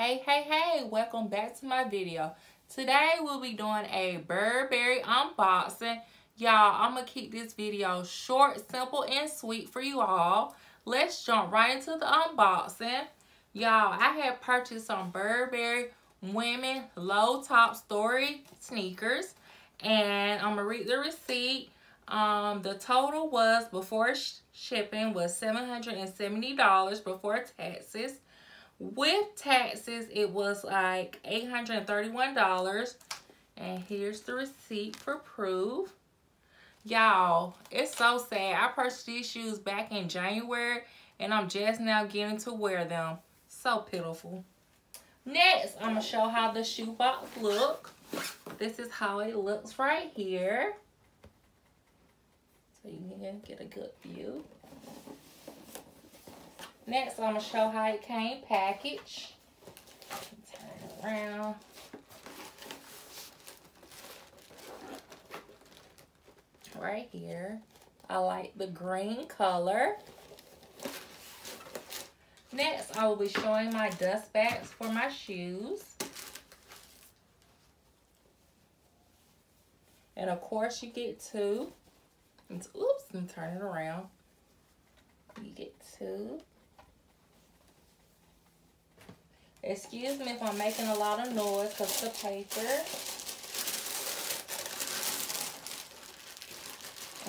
Hey, welcome back to my video. Today we'll be doing a Burberry unboxing. Y'all, I'm gonna keep this video short, simple, and sweet for you all. Let's jump right into the unboxing. Y'all, I had purchased some Burberry Women Low Top Story sneakers, and I'm gonna read the receipt. The total was, before shipping, was $770 before taxes. With taxes, it was like $831. And here's the receipt for proof. Y'all, it's so sad. I purchased these shoes back in January, and I'm just now getting to wear them. So pitiful. Next, I'm going to show how the shoe box looks. This is how it looks right here. So you can get a good view. Next, I'm going to show how it came packaged. Turn it around. Right here. I like the green color. Next, I will be showing my dust bags for my shoes. And of course, you get two. Oops, I'm turning around. You get two. Excuse me if I'm making a lot of noise because the paper.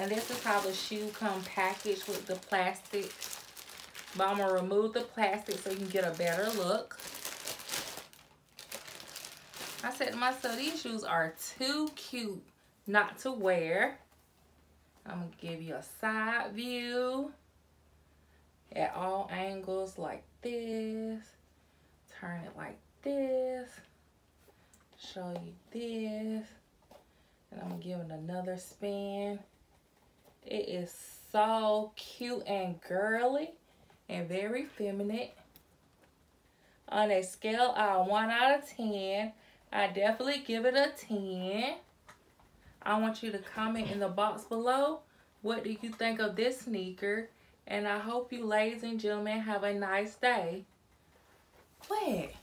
And this is how the shoe comes packaged with the plastic. But I'm going to remove the plastic so you can get a better look. I said to myself, these shoes are too cute not to wear. I'm going to give you a side view at all angles like this. Turn it like this, show you this, and I'm gonna give it another spin. It is so cute and girly and very feminine. On a scale of 1 out of 10, I definitely give it a 10. I want you to comment in the box below, what do you think of this sneaker? And I hope you ladies and gentlemen have a nice day. Wait.